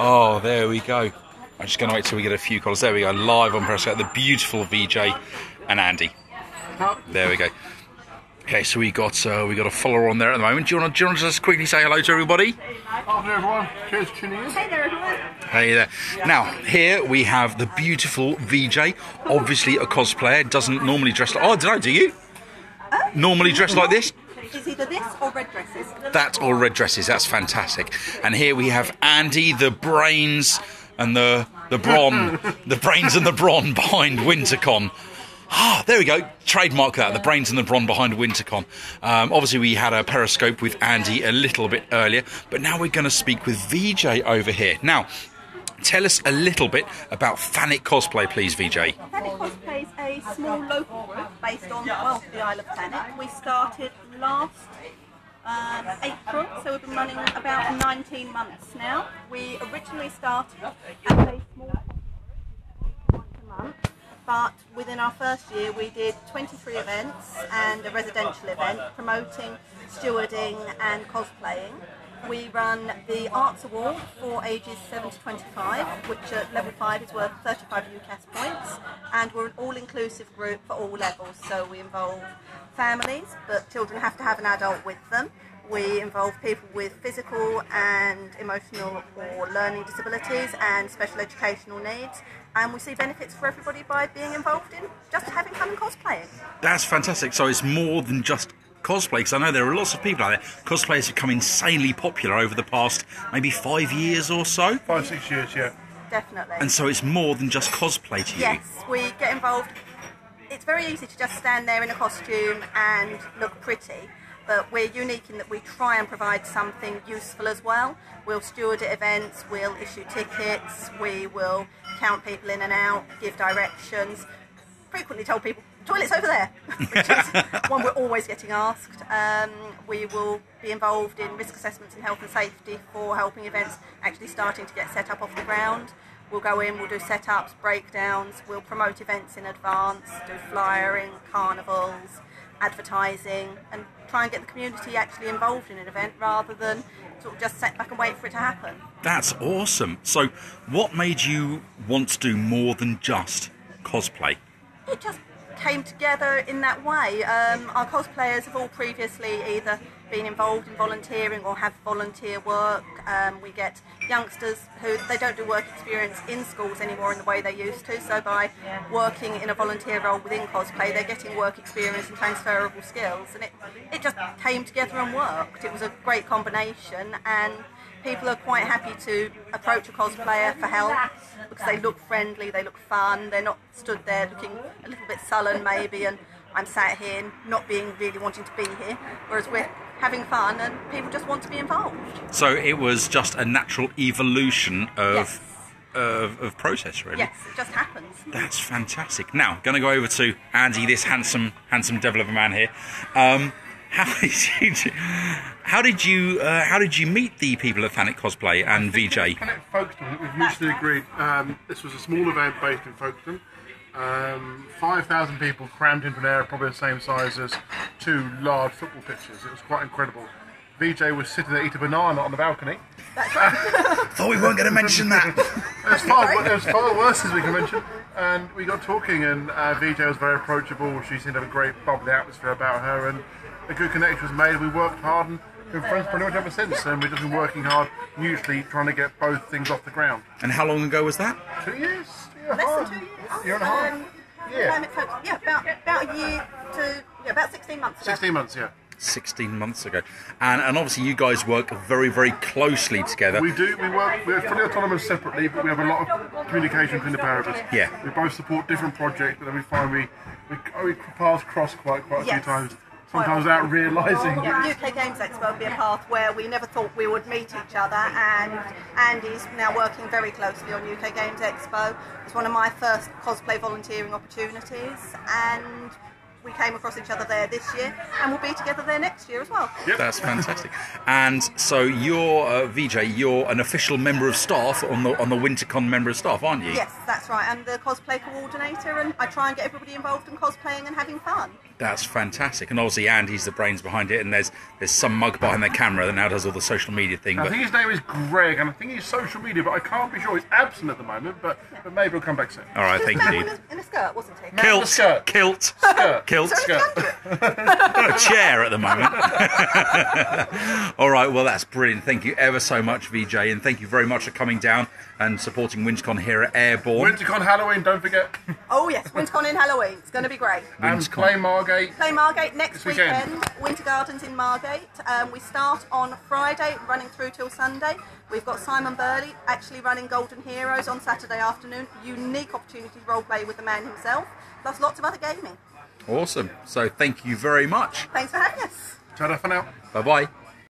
Oh, there we go. I'm just going to wait till we get a few calls. There we go, live on Periscope. The beautiful Vijay and Andy. There we go. Okay, so we got a follower on there at the moment. Do you want to just quickly say hello to everybody? Afternoon, everyone. Cheers, tuning in. Hey there, everyone. Hey there. Now, here we have the beautiful Vijay, obviously a cosplayer, doesn't normally dress like... Oh, I don't know, do you? Normally dress like this? It's either this or red dresses. That or red dresses, that's fantastic. And here we have Andy, the brains and the brawn behind WynterCon. Ah, there we go. Trademark that, the brains and the brawn behind WynterCon. Obviously, we had a Periscope with Andy a little bit earlier, but now we're going to speak with Vijay over here. Now, tell us a little bit about Thanet Cosplay, please, Vijay. Thanet Cosplay is a small local group based on, well, the Isle of Thanet. We started last April, so we've been running about 19 months now. We originally started as a small group a month. But within our first year, we did 23 events and a residential event promoting stewarding and cosplaying. We run the Arts Award for ages 7 to 25, which at level 5 is worth 35 UCAS points. And we're an all-inclusive group for all levels, so we involve families, but children have to have an adult with them. We involve people with physical and emotional or learning disabilities and special educational needs. And we see benefits for everybody by being involved in just having fun and cosplaying. That's fantastic. So it's more than just cosplay, because I know there are lots of people out there. Cosplayers have become insanely popular over the past maybe 5 years or so. 5, 6 years, yeah. Definitely. And so it's more than just cosplay to you. Yes, we get involved. It's very easy to just stand there in a costume and look pretty. But we're unique in that we try and provide something useful as well. We'll steward at events, we'll issue tickets, we will count people in and out, give directions. Frequently told people, toilet's over there, which is one we're always getting asked. We will be involved in risk assessments and health and safety for helping events actually starting to get set up off the ground. We'll go in, we'll do setups, breakdowns, we'll promote events in advance, do flyering, carnivals, advertising, and try and get the community actually involved in an event rather than sort of just sit back and wait for it to happen. That's awesome. So what made you want to do more than just cosplay? It just came together in that way. Our cosplayers have all previously either been involved in volunteering or have volunteer work. We get youngsters who they don't do work experience in schools anymore in the way they used to, so by working in a volunteer role within cosplay they're getting work experience and transferable skills, and it just came together and worked. It was a great combination, and people are quite happy to approach a cosplayer for help because they look friendly, they look fun, they're not stood there looking a little bit sullen maybe and I'm sat here not being really wanting to be here, whereas we're having fun and people just want to be involved. So it was just a natural evolution of, yes, of process, really. Yes, it just happens. That's fantastic. Now, going to go over to Andy, this handsome devil of a man here. How did you meet the people at Thanet Cosplay and Vijay? Thanet Folkestone. We've mutually agreed. This was a small event based in Folkestone. 5,000 people crammed into an area probably the same size as 2 large football pitches. It was quite incredible. Vijay was sitting there eating a banana on the balcony. Thought we weren't going to mention that. it was far worse as we can mention. And we got talking, and Vijay was very approachable. She seemed to have a great bubbly atmosphere about her, and a good connection was made. We worked hard, and we've been friends pretty much ever since. And we've just been working hard, usually trying to get both things off the ground. And how long ago was that? 2 years. Less than 2 years. Year and a half. Yeah, about a year to about 16 months ago. 16 months, yeah. 16 months ago. And obviously you guys work very, very closely together. We do. We're fully autonomous separately, but we have a lot of communication between the pair of us. Yeah. We both support different projects, but then we find we paths cross quite a few times. Sometimes without realising. Yeah, UK Games Expo would be a path where we never thought we would meet each other, and Andy's now working very closely on UK Games Expo. It's one of my first cosplay volunteering opportunities, and we came across each other there this year, and we'll be together there next year as well. Yep. That's fantastic. And so you're, Vijay, you're an official member of staff on the WynterCon member of staff, aren't you? Yes, that's right. I'm the cosplay coordinator, and I try and get everybody involved in cosplaying and having fun. That's fantastic. And obviously Andy's the brains behind it, and there's some mug behind the camera that now does all the social media thing. But I think his name is Greg, and I think he's social media, but I can't be sure. He's absent at the moment, but maybe he'll come back soon. All right, thank you. In a skirt, wasn't he? Kilt. Skirt. Kilt. Skirt. Kilt. Skirt. A chair at the moment. All right, well, that's brilliant. Thank you ever so much, Vijay, and thank you very much for coming down and supporting WinterCon here at Airbourne. WinterCon Halloween, don't forget. Oh, yes, WinterCon in Halloween. It's going to be great. And play Margate. Play Margate next weekend. Winter Gardens in Margate. We start on Friday, running through till Sunday. We've got Simon Burley actually running Golden Heroes on Saturday afternoon. Unique opportunity to roleplay with the man himself, plus lots of other gaming. Awesome. So thank you very much. Thanks for having us. Ta-da for now. Bye-bye.